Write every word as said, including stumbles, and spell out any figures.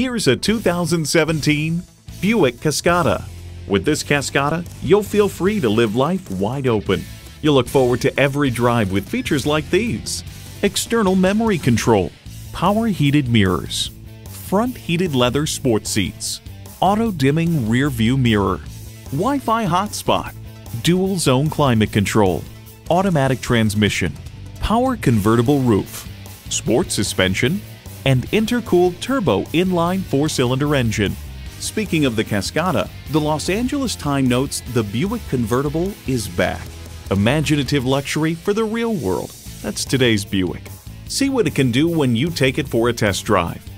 Here's a two thousand seventeen Buick Cascada. With this Cascada, you'll feel free to live life wide open. You'll look forward to every drive with features like these: external memory control, power heated mirrors, front heated leather sports seats, auto dimming rear view mirror, Wi-Fi hotspot, dual zone climate control, automatic transmission, power convertible roof, sports suspension, and intercooled turbo inline four-cylinder engine. Speaking of the Cascada, the Los Angeles Times notes the Buick convertible is back. Imaginative luxury for the real world. That's today's Buick. See what it can do when you take it for a test drive.